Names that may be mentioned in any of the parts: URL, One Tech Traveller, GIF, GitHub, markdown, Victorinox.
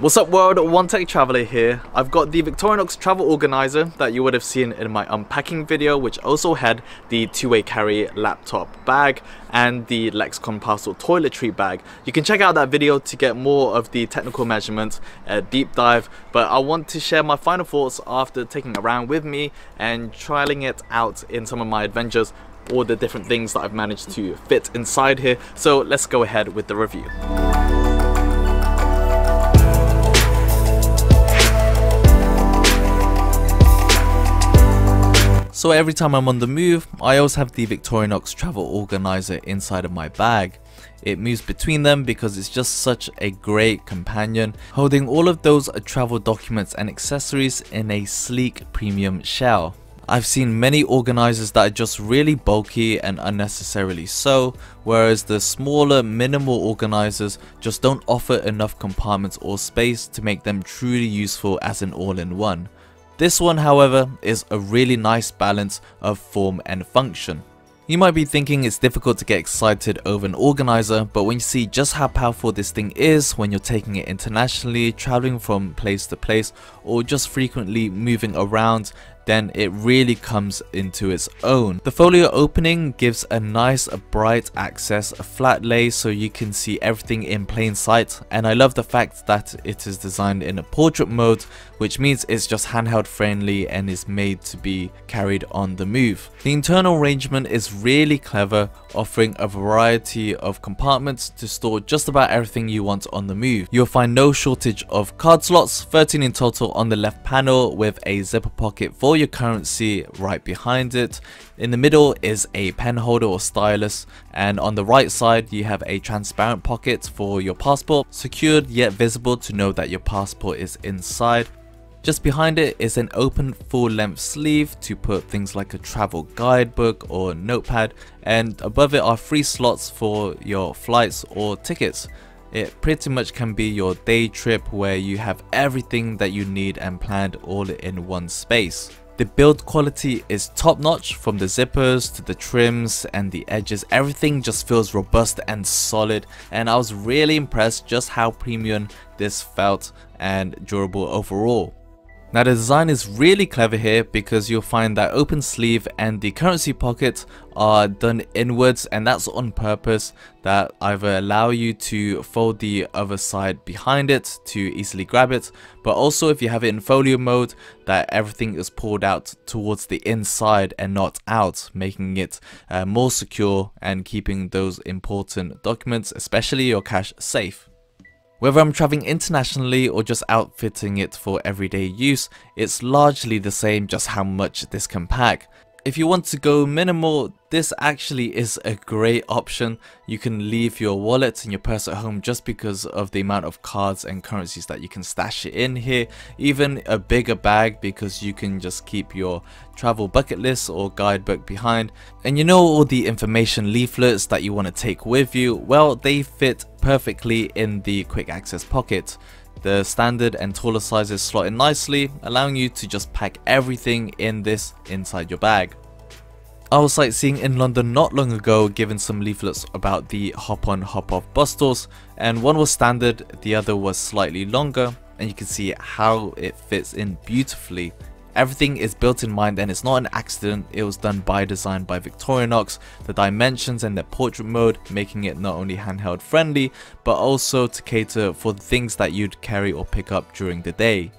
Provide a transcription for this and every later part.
What's up world, One Tech Traveller here. I've got the Victorinox travel organizer that you would have seen in my unpacking video, which also had the two-way carry laptop bag and the Lexicon parcel toiletry bag. You can check out that video to get more of the technical measurements, a deep dive, but I want to share my final thoughts after taking it around with me and trialing it out in some of my adventures, all the different things that I've managed to fit inside here. So let's go ahead with the review. So every time I'm on the move, I always have the Victorinox travel organizer inside of my bag. It moves between them because it's just such a great companion, holding all of those travel documents and accessories in a sleek premium shell. I've seen many organizers that are just really bulky and unnecessarily so, whereas the smaller, minimal organizers just don't offer enough compartments or space to make them truly useful as an all-in-one. This one, however, is a really nice balance of form and function. You might be thinking it's difficult to get excited over an organizer, but when you see just how powerful this thing is when you're taking it internationally, traveling from place to place, or just frequently moving around, then it really comes into its own. The folio opening gives a nice bright access, a flat lay so you can see everything in plain sight, and I love the fact that it is designed in a portrait mode, which means it's just handheld friendly and is made to be carried on the move. The internal arrangement is really clever, offering a variety of compartments to store just about everything you want on the move. You'll find no shortage of card slots, 13 in total on the left panel with a zipper pocket for your currency right behind it. In the middle is a pen holder or stylus, and on the right side you have a transparent pocket for your passport, secured yet visible to know that your passport is inside. Just behind it is an open full-length sleeve to put things like a travel guidebook or notepad, and above it are three slots for your flights or tickets. It pretty much can be your day trip where you have everything that you need and planned all in one space. The build quality is top-notch, from the zippers to the trims and the edges. Everything just feels robust and solid, and I was really impressed just how premium this felt and durable overall. Now the design is really clever here because you'll find that open sleeve and the currency pocket are done inwards, and that's on purpose, that either allow you to fold the other side behind it to easily grab it, but also if you have it in folio mode, that everything is pulled out towards the inside and not out, making it more secure and keeping those important documents, especially your cash, safe. Whether I'm traveling internationally or just outfitting it for everyday use, it's largely the same just how much this can pack. If you want to go minimal, this actually is a great option. You can leave your wallet and your purse at home just because of the amount of cards and currencies that you can stash it in here. Even a bigger bag, because you can just keep your travel bucket list or guidebook behind. And you know, all the information leaflets that you want to take with you, well, they fit perfectly in the quick access pocket. The standard and taller sizes slot in nicely, allowing you to just pack everything in this inside your bag. I was sightseeing in London not long ago, given some leaflets about the hop-on hop-off bus tours, and one was standard, the other was slightly longer, and you can see how it fits in beautifully. Everything is built in mind, and it's not an accident. It was done by design by Victorinox, the dimensions and the portrait mode, making it not only handheld friendly, but also to cater for the things that you'd carry or pick up during the day.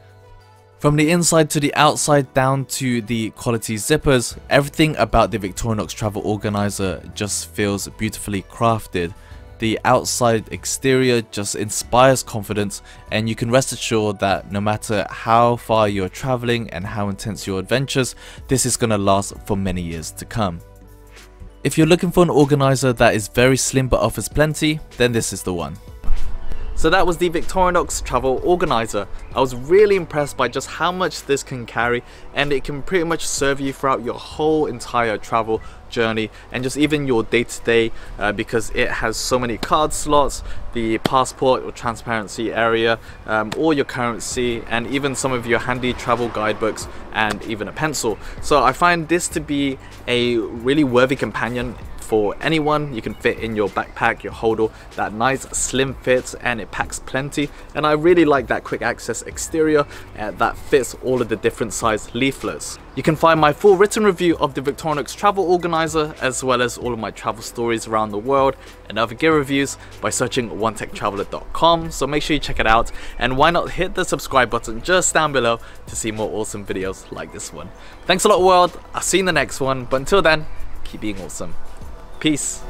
From the inside to the outside, down to the quality zippers, everything about the Victorinox travel organizer just feels beautifully crafted. The outside exterior just inspires confidence, and you can rest assured that no matter how far you're traveling and how intense your adventures, this is going to last for many years to come. If you're looking for an organizer that is very slim but offers plenty, then this is the one. So that was the Victorinox travel organizer. I was really impressed by just how much this can carry, and it can pretty much serve you throughout your whole entire travel journey and just even your day-to-day, because it has so many card slots, the passport or transparency area, all your currency, and even some of your handy travel guidebooks and even a pencil. So I find this to be a really worthy companion for anyone. You can fit in your backpack, your holdall, that nice slim fit, and it packs plenty. And I really like that quick access exterior that fits all of the different size leaflets. You can find my full written review of the Victorinox travel organizer, as well as all of my travel stories around the world and other gear reviews by searching OneTechTraveller.com. So make sure you check it out, and why not hit the subscribe button just down below to see more awesome videos like this one. Thanks a lot, world. I'll see you in the next one, but until then, keep being awesome. Peace.